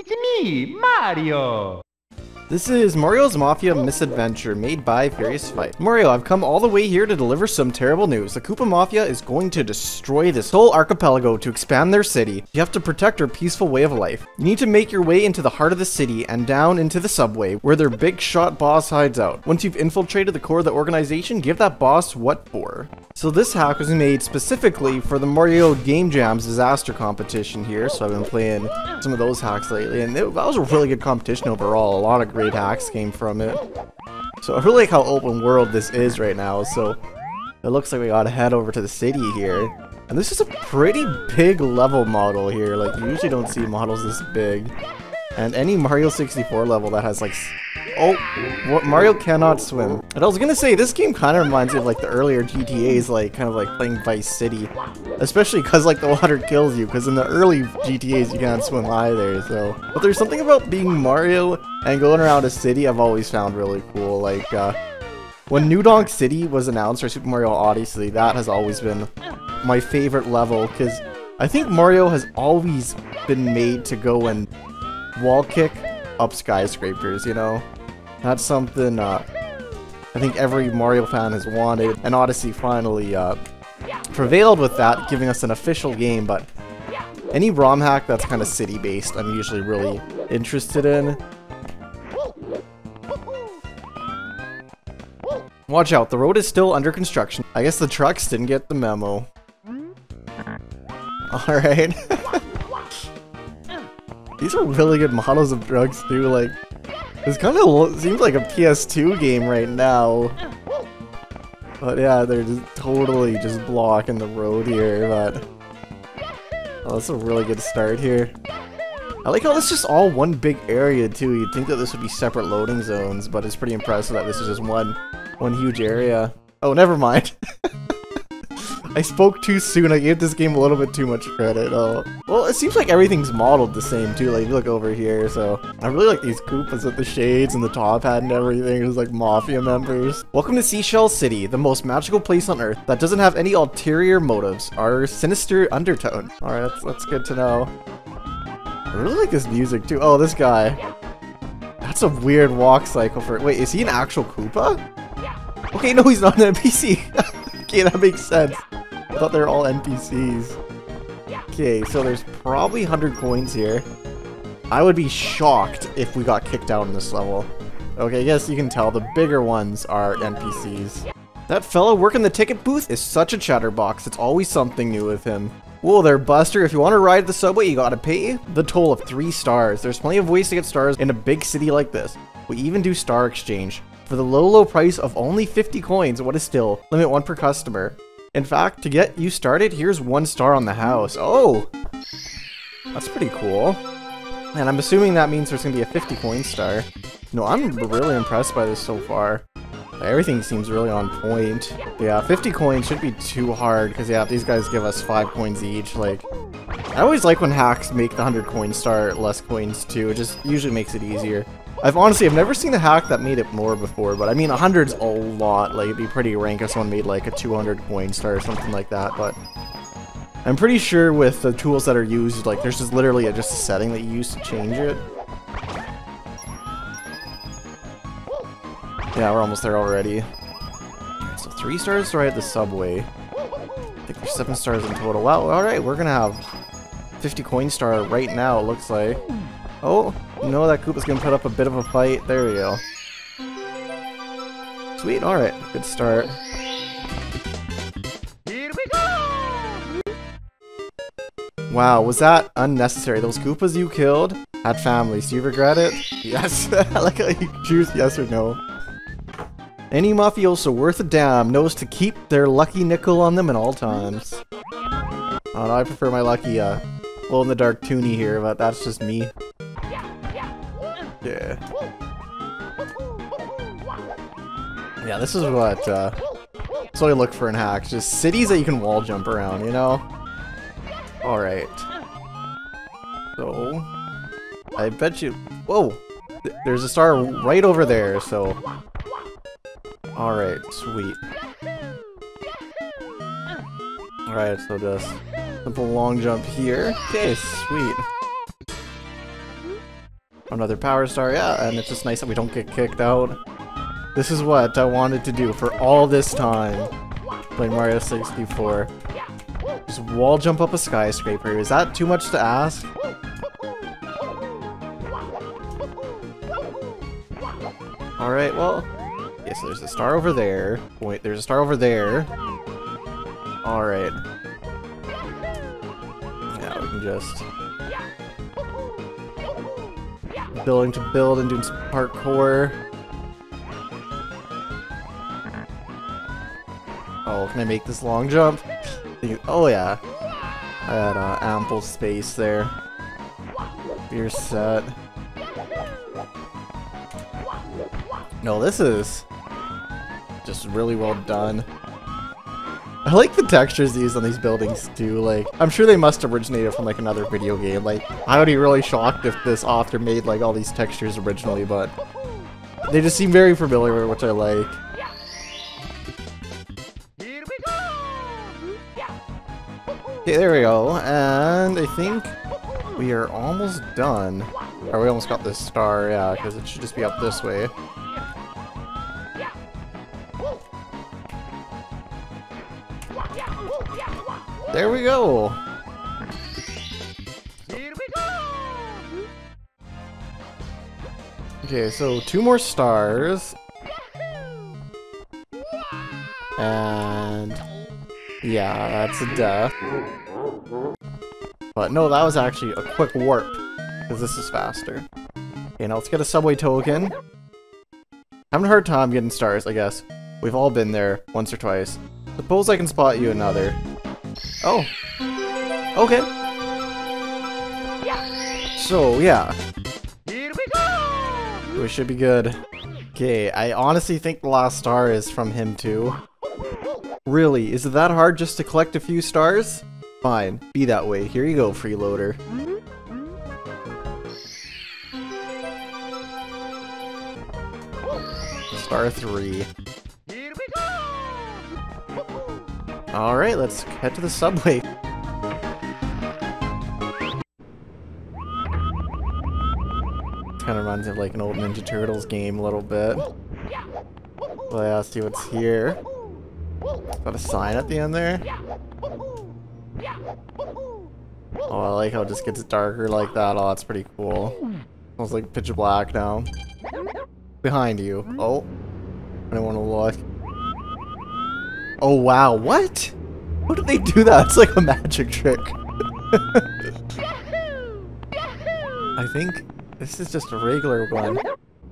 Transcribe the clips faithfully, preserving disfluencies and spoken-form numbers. It's me, Mario! This is Mario's Mafia Misadventure, made by furyous fight. Mario, I've come all the way here to deliver some terrible news. The Koopa Mafia is going to destroy this whole archipelago to expand their city. You have to protect our peaceful way of life. You need to make your way into the heart of the city and down into the subway, where their big shot boss hides out. Once you've infiltrated the core of the organization, give that boss what for. So this hack was made specifically for the Mario Game Jams Disaster Competition here, so I've been playing some of those hacks lately, and it, that was a really good competition overall. A lot of great hacks came from it. So I really like how open world this is right now, so it looks like we gotta head over to the city here. And this is a pretty big level model here, like you usually don't see models this big. And any Mario sixty-four level that has like... Oh, what, Mario cannot swim. And I was gonna say, this game kind of reminds me of like the earlier G T As, like kind of like playing Vice City. Especially because like the water kills you, because in the early G T As you can't swim either, so. But there's something about being Mario and going around a city I've always found really cool. Like, uh, when New Donk City was announced for Super Mario Odyssey, that has always been my favorite level, because I think Mario has always been made to go and wall kick up skyscrapers, you know? That's something uh, I think every Mario fan has wanted, and Odyssey finally uh, prevailed with that, giving us an official game. But any ROM hack that's kind of city-based, I'm usually really interested in. Watch out, the road is still under construction. I guess the trucks didn't get the memo. Alright. These are really good models of drugs too, like, this kind of seems like a P S two game right now. But yeah, they're just totally just blocking the road here, but... Oh, that's a really good start here. I like how this is just all one big area too. You'd think that this would be separate loading zones, but it's pretty impressive that this is just one, one huge area. Oh, never mind. I spoke too soon, I gave this game a little bit too much credit. Oh. Well, it seems like everything's modeled the same too, like you look over here, so... I really like these Koopas with the shades and the top hat and everything, it's like Mafia members. Welcome to Seashell City, the most magical place on Earth that doesn't have any ulterior motives, or sinister undertone. Alright, that's, that's good to know. I really like this music too. Oh, this guy. That's a weird walk cycle for... Wait, is he an actual Koopa? Okay, no, he's not an N P C. Okay, that makes sense. I thought they were all N P Cs. Okay, so there's probably one hundred coins here. I would be shocked if we got kicked out in this level. Okay, I guess you can tell the bigger ones are N P Cs. That fellow working the ticket booth is such a chatterbox. It's always something new with him. Whoa there, Buster. If you want to ride the subway, you gotta pay the toll of three stars. There's plenty of ways to get stars in a big city like this. We even do star exchange. For the low, low price of only fifty coins, what is still? Limit one per customer. In fact, to get you started, here's one star on the house. Oh! That's pretty cool. And I'm assuming that means there's going to be a fifty coin star. No, I'm really impressed by this so far. Everything seems really on point. Yeah, fifty coins should be too hard, because yeah, these guys give us five coins each, like... I always like when hacks make the one hundred coin star less coins too, it just usually makes it easier. I've honestly, I've never seen a hack that made it more before, but I mean, one hundred's a lot. Like, it'd be pretty rank if someone made like a two hundred coin star or something like that, but... I'm pretty sure with the tools that are used, like, there's just literally a, just a setting that you use to change it. Yeah, we're almost there already. Alright, so three stars to ride the subway. I think there's seven stars in total. Wow, alright, we're gonna have fifty coin star right now, it looks like. Oh, you know that Koopa's gonna put up a bit of a fight. There we go. Sweet, alright. Good start. Here we go! Wow, was that unnecessary? Those Koopas you killed had families. Do you regret it? Yes. I like how you choose yes or no. Any mafioso worth a damn knows to keep their lucky nickel on them at all times. Oh, no, I prefer my lucky, uh, glow-in-the-dark toonie here, but that's just me. Yeah. Yeah, this is what, uh, that's what I look for in hacks. Just cities that you can wall jump around, you know? Alright. So, I bet you... Whoa! Th there's a star right over there, so... Alright, sweet. Alright, so just... simple long jump here. Okay, sweet. another power star, yeah, and it's just nice that we don't get kicked out. This is what I wanted to do for all this time, playing Mario sixty-four. Just wall jump up a skyscraper. Is that too much to ask? Alright, well, yeah, so there's a star over there. Wait, there's a star over there. Alright. Now we can just... building to build and doing some parkour. Oh, can I make this long jump? Oh yeah. I had uh, ample space there. You're set. No, this is just really well done. I like the textures used on these buildings too. Like, I'm sure they must have originated from like another video game. Like, I would be really shocked if this author made like all these textures originally, but they just seem very familiar, which I like. Okay, there we go, and I think we are almost done. Oh, we almost got this star, yeah, because it should just be up this way. There we go! Okay, so two more stars. And... yeah, that's a death. But no, that was actually a quick warp, because this is faster. Okay, now let's get a subway token. Having a hard time getting stars, I guess. We've all been there, once or twice. Suppose I can spot you another. Oh. Okay. So, yeah. Here we go! We should be good. Okay, I honestly think the last star is from him too. Really, is it that hard just to collect a few stars? Fine, be that way. Here you go, freeloader. Star three. Alright, let's head to the subway. This kind of reminds me of like an old Ninja Turtles game a little bit. But yeah, see what's here. Got a sign at the end there. Oh, I like how it just gets darker like that. Oh, that's pretty cool. Almost like pitch black now. Behind you. Oh, I don't want to look. Oh wow, what? How did they do that? It's like a magic trick. I think this is just a regular one.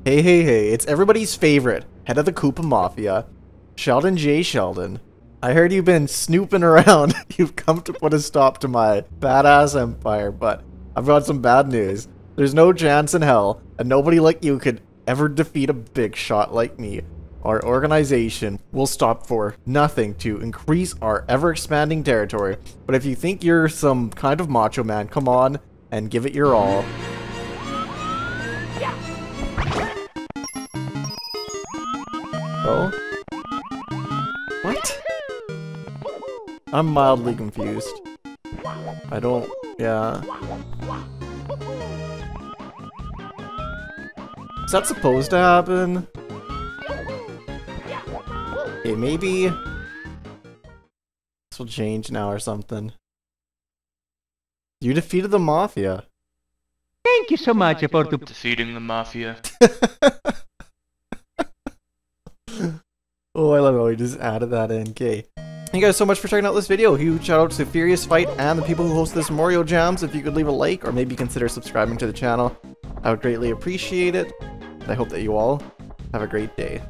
Hey, hey, hey, it's everybody's favorite, head of the Koopa Mafia, Sheldon J. Sheldon. I heard you've been snooping around. You've come to put a stop to my badass empire, but I've got some bad news. There's no chance in hell, and nobody like you could ever defeat a big shot like me. Our organization will stop for nothing to increase our ever-expanding territory. But if you think you're some kind of macho man, come on and give it your all. Oh? What? I'm mildly confused. I don't... yeah. Is that supposed to happen? Okay, maybe this will change now or something. You defeated the Mafia. Thank you so much for defeating the Mafia. Oh, I love how we just added that in. Okay. Thank you guys so much for checking out this video. Huge shout out to Furious Fight and the people who host this Mario Jams. If you could leave a like or maybe consider subscribing to the channel, I would greatly appreciate it. And I hope that you all have a great day.